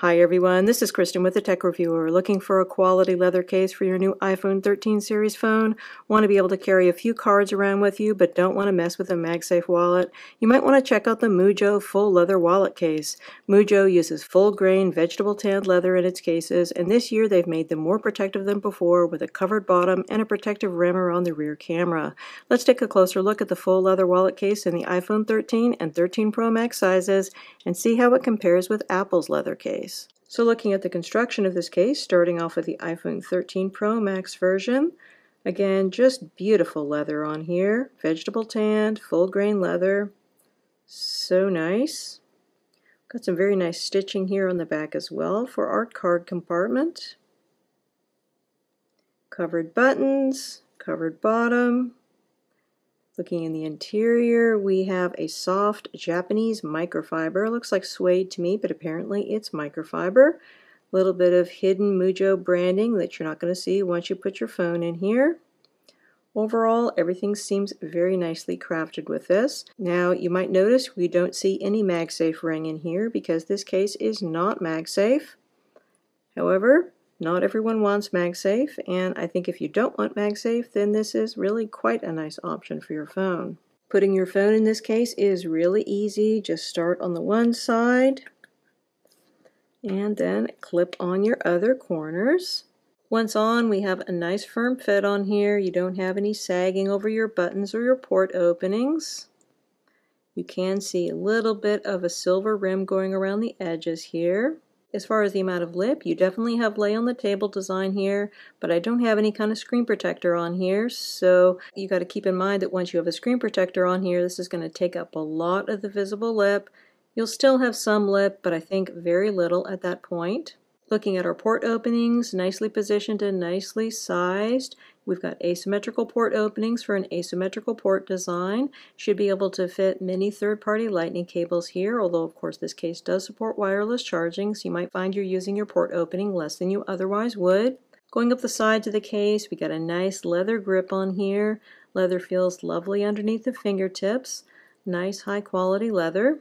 Hi everyone, this is Kristen with The Tech Reviewer. Looking for a quality leather case for your new iPhone 13 series phone? Want to be able to carry a few cards around with you but don't want to mess with a MagSafe wallet? You might want to check out the Mujjo full leather wallet case. Mujjo uses full grain vegetable tanned leather in its cases, and this year they've made them more protective than before with a covered bottom and a protective rim around the rear camera. Let's take a closer look at the full leather wallet case in the iPhone 13 and 13 Pro Max sizes and see how it compares with Apple's leather case. So looking at the construction of this case, starting off with the iPhone 13 Pro Max version, again, just beautiful leather on here, vegetable tanned, full grain leather, so nice. Got some very nice stitching here on the back as well for our card compartment. Covered buttons, covered bottom. Looking in the interior, we have a soft Japanese microfiber. Looks like suede to me, but apparently it's microfiber. A little bit of hidden Mujjo branding that you're not going to see once you put your phone in here. Overall, everything seems very nicely crafted with this. Now, you might notice we don't see any MagSafe ring in here because this case is not MagSafe. However, not everyone wants MagSafe, and I think if you don't want MagSafe, then this is really quite a nice option for your phone. Putting your phone in this case is really easy. Just start on the one side, and then clip on your other corners. Once on, we have a nice firm fit on here. You don't have any sagging over your buttons or your port openings. You can see a little bit of a silver rim going around the edges here. As far as the amount of lip, you definitely have lay on the table design here, but I don't have any kind of screen protector on here, so you got to keep in mind that once you have a screen protector on here, this is going to take up a lot of the visible lip. You'll still have some lip, but I think very little at that point. Looking at our port openings, nicely positioned and nicely sized. We've got asymmetrical port openings for an asymmetrical port design. Should be able to fit many third-party lightning cables here, although of course this case does support wireless charging, so you might find you're using your port opening less than you otherwise would. Going up the sides of the case, we got a nice leather grip on here. Leather feels lovely underneath the fingertips. Nice high-quality leather.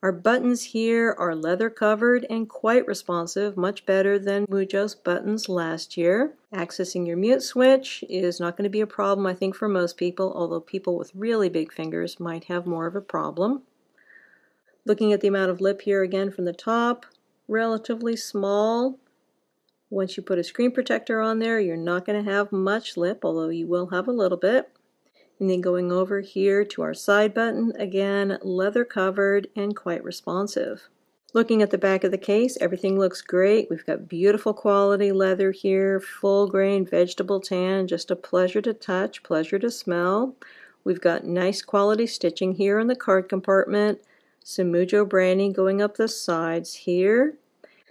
Our buttons here are leather covered and quite responsive, much better than Mujjo's buttons last year. Accessing your mute switch is not going to be a problem, I think, for most people, although people with really big fingers might have more of a problem. Looking at the amount of lip here again from the top, relatively small. Once you put a screen protector on there, you're not going to have much lip, although you will have a little bit. And then going over here to our side button, again, leather covered and quite responsive. Looking at the back of the case, everything looks great. We've got beautiful quality leather here, full grain vegetable tan, just a pleasure to touch, pleasure to smell. We've got nice quality stitching here in the card compartment, some Mujjo branding going up the sides here.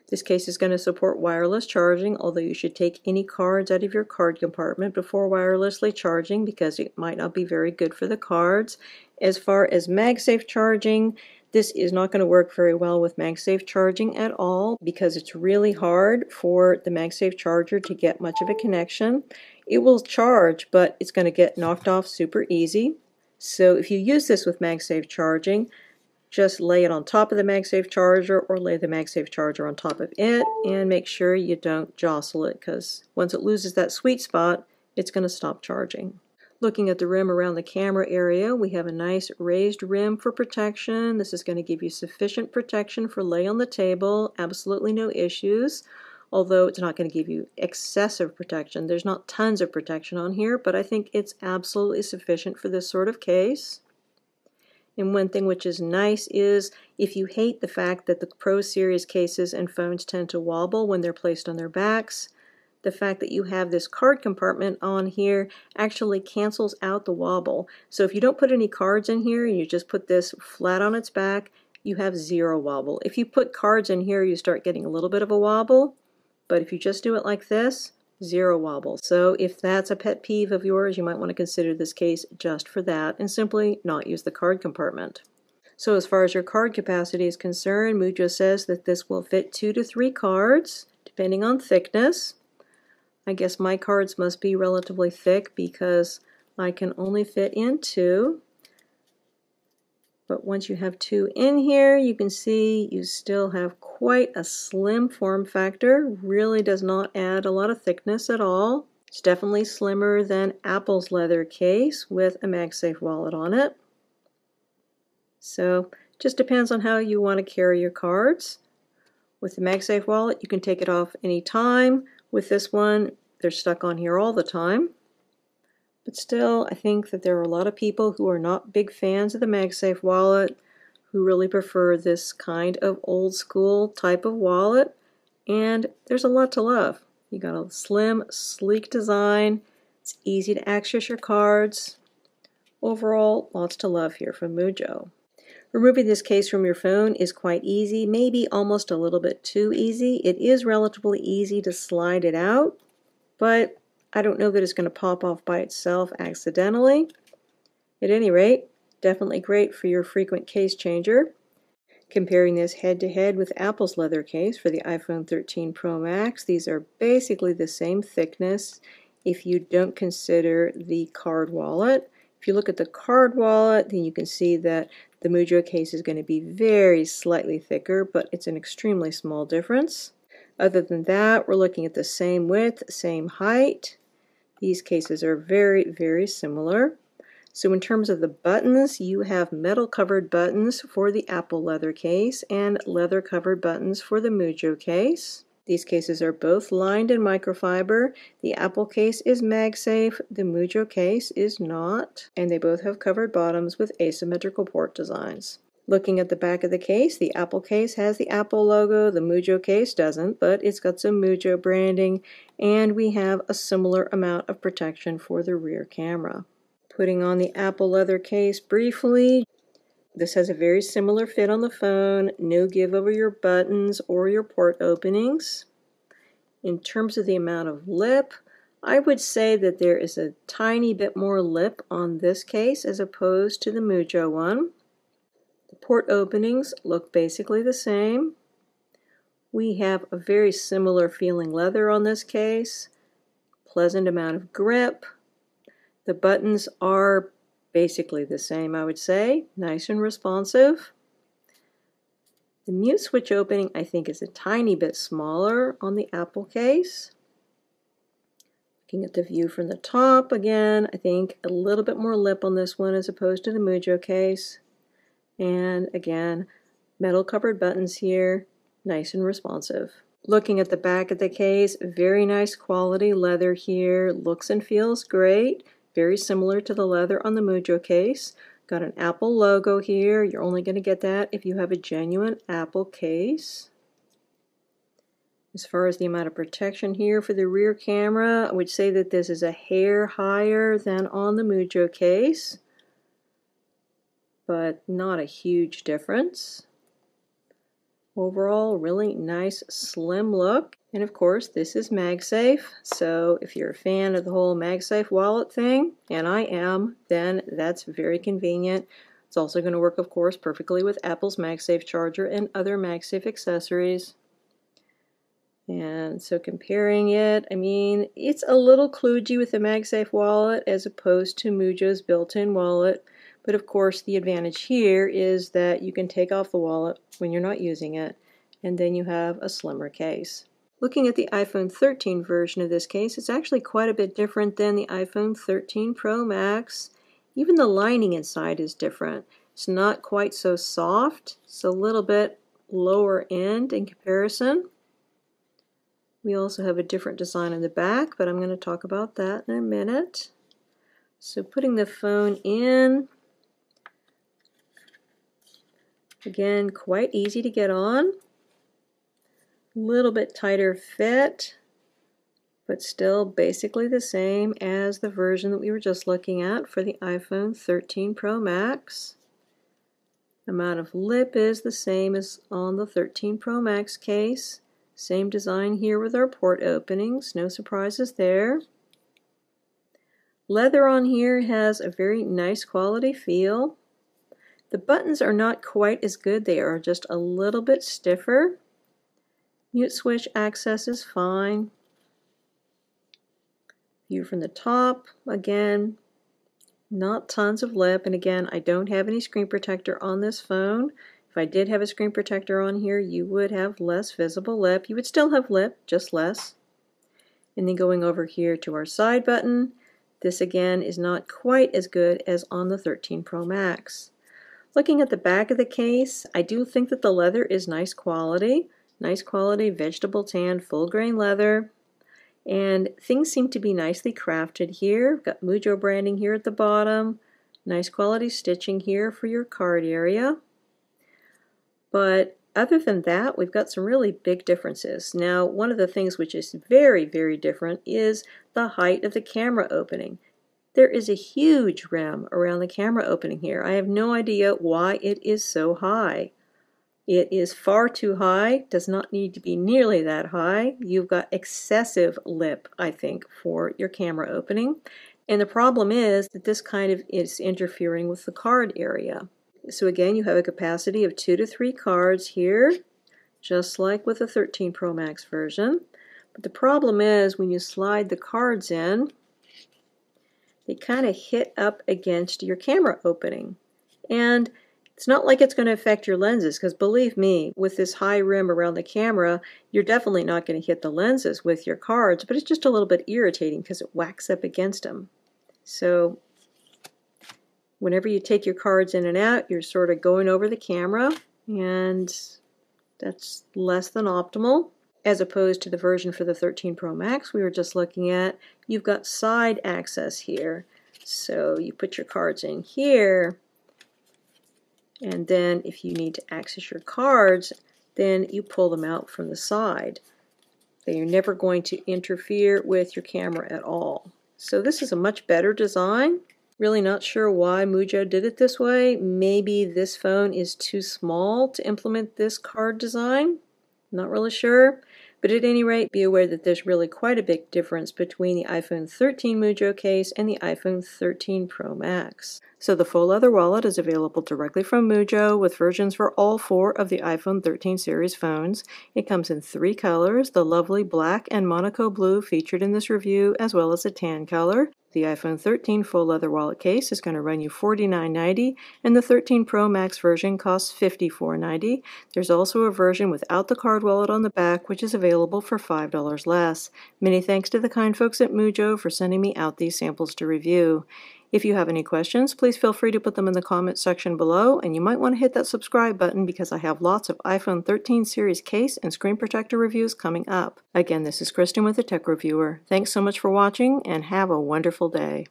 This case is going to support wireless charging, although you should take any cards out of your card compartment before wirelessly charging because it might not be very good for the cards. As far as MagSafe charging, this is not going to work very well with MagSafe charging at all because it's really hard for the MagSafe charger to get much of a connection. It will charge, but it's going to get knocked off super easy. So if you use this with MagSafe charging, just lay it on top of the MagSafe charger or lay the MagSafe charger on top of it and make sure you don't jostle it because once it loses that sweet spot, it's going to stop charging. Looking at the rim around the camera area, we have a nice raised rim for protection. This is going to give you sufficient protection for lay on the table, absolutely no issues, although it's not going to give you excessive protection. There's not tons of protection on here, but I think it's absolutely sufficient for this sort of case. And one thing which is nice is if you hate the fact that the Pro Series cases and phones tend to wobble when they're placed on their backs, the fact that you have this card compartment on here actually cancels out the wobble. So if you don't put any cards in here and you just put this flat on its back, you have zero wobble. If you put cards in here, you start getting a little bit of a wobble, but if you just do it like this, zero wobble. So if that's a pet peeve of yours, you might want to consider this case just for that and simply not use the card compartment. So as far as your card capacity is concerned, Mujjo says that this will fit 2 to 3 cards depending on thickness. I guess my cards must be relatively thick because I can only fit in 2. But once you have two in here, you can see you still have quite a slim form factor. Really does not add a lot of thickness at all. It's definitely slimmer than Apple's leather case with a MagSafe wallet on it. So just depends on how you want to carry your cards. With the MagSafe wallet, you can take it off any time. With this one, they're stuck on here all the time. But still, I think that there are a lot of people who are not big fans of the MagSafe wallet, who really prefer this kind of old school type of wallet, and there's a lot to love. You got a slim, sleek design, it's easy to access your cards. Overall, lots to love here from Mujjo. Removing this case from your phone is quite easy, maybe almost a little bit too easy. It is relatively easy to slide it out, but I don't know that it's going to pop off by itself accidentally. At any rate, definitely great for your frequent case changer. Comparing this head-to-head with Apple's leather case for the iPhone 13 Pro Max, these are basically the same thickness if you don't consider the card wallet. If you look at the card wallet, then you can see that the Mujjo case is going to be very slightly thicker, but it's an extremely small difference. Other than that, we're looking at the same width, same height. These cases are very, very similar. So in terms of the buttons, you have metal-covered buttons for the Apple leather case and leather-covered buttons for the Mujjo case. These cases are both lined in microfiber. The Apple case is MagSafe, the Mujjo case is not, and they both have covered bottoms with asymmetrical port designs. Looking at the back of the Apple case has the Apple logo, the Mujjo case doesn't, but it's got some Mujjo branding, and we have a similar amount of protection for the rear camera. Putting on the Apple leather case briefly, this has a very similar fit on the phone, no give over your buttons or your port openings. In terms of the amount of lip, I would say that there is a tiny bit more lip on this case as opposed to the Mujjo one. The port openings look basically the same. We have a very similar feeling leather on this case, pleasant amount of grip. The buttons are basically the same, I would say, nice and responsive. The mute switch opening, I think, is a tiny bit smaller on the Apple case. Looking at the view from the top again, I think a little bit more lip on this one as opposed to the Mujjo case. And again, metal covered buttons here, nice and responsive. Looking at the back of the case, very nice quality leather here, looks and feels great, very similar to the leather on the Mujjo case. Got an Apple logo here, you're only going to get that if you have a genuine Apple case. As far as the amount of protection here for the rear camera, I would say that this is a hair higher than on the Mujjo case, but not a huge difference. Overall, really nice slim look. And of course, this is MagSafe, so if you're a fan of the whole MagSafe wallet thing, and I am, then that's very convenient. It's also going to work, of course, perfectly with Apple's MagSafe charger and other MagSafe accessories. And so comparing it, I mean, it's a little kludgy with the MagSafe wallet as opposed to Mujjo's built-in wallet. But of course, the advantage here is that you can take off the wallet when you're not using it, and then you have a slimmer case. Looking at the iPhone 13 version of this case, it's actually quite a bit different than the iPhone 13 Pro Max. Even the lining inside is different. It's not quite so soft. It's a little bit lower end in comparison. We also have a different design in the back, but I'm going to talk about that in a minute. So putting the phone in, again, quite easy to get on. A little bit tighter fit, but still basically the same as the version that we were just looking at for the iPhone 13 Pro Max. Amount of lip is the same as on the 13 Pro Max case. Same design here with our port openings, no surprises there. Leather on here has a very nice quality feel. The buttons are not quite as good, they are just a little bit stiffer. Mute switch access is fine. View from the top, again, not tons of lip. And again, I don't have any screen protector on this phone. If I did have a screen protector on here, you would have less visible lip. You would still have lip, just less. And then going over here to our side button, this again is not quite as good as on the 13 Pro Max. Looking at the back of the case, I do think that the leather is nice quality. Nice quality vegetable tan, full grain leather. And things seem to be nicely crafted here. We've got Mujjo branding here at the bottom. Nice quality stitching here for your card area. But other than that, we've got some really big differences. Now, one of the things which is very, very different is the height of the camera opening. There is a huge rim around the camera opening here. I have no idea why it is so high. It is far too high, does not need to be nearly that high. You've got excessive lip, I think, for your camera opening. And the problem is that this kind of is interfering with the card area. So again, you have a capacity of 2 to 3 cards here, just like with the 13 Pro Max version. But the problem is when you slide the cards in, they kind of hit up against your camera opening. And it's not like it's going to affect your lenses, because believe me, with this high rim around the camera, you're definitely not going to hit the lenses with your cards, but it's just a little bit irritating because it whacks up against them. So whenever you take your cards in and out, you're sort of going over the camera, and that's less than optimal. As opposed to the version for the 13 Pro Max we were just looking at, you've got side access here. So you put your cards in here, and then if you need to access your cards, then you pull them out from the side. They're never going to interfere with your camera at all. So this is a much better design. Really not sure why Mujjo did it this way. Maybe this phone is too small to implement this card design. Not really sure. But at any rate, be aware that there's really quite a big difference between the iPhone 13 Mujjo case and the iPhone 13 Pro Max. So the full leather wallet is available directly from Mujjo with versions for all 4 of the iPhone 13 series phones. It comes in 3 colors, the lovely black and Monaco blue featured in this review, as well as a tan color. The iPhone 13 full leather wallet case is going to run you $49.90, and the 13 Pro Max version costs $54.90. There's also a version without the card wallet on the back, which is available for $5 less. Many thanks to the kind folks at Mujjo for sending me out these samples to review. If you have any questions, please feel free to put them in the comments section below, and you might want to hit that subscribe button because I have lots of iPhone 13 series case and screen protector reviews coming up. Again, this is Kristen with The Tech Reviewer. Thanks so much for watching, and have a wonderful day.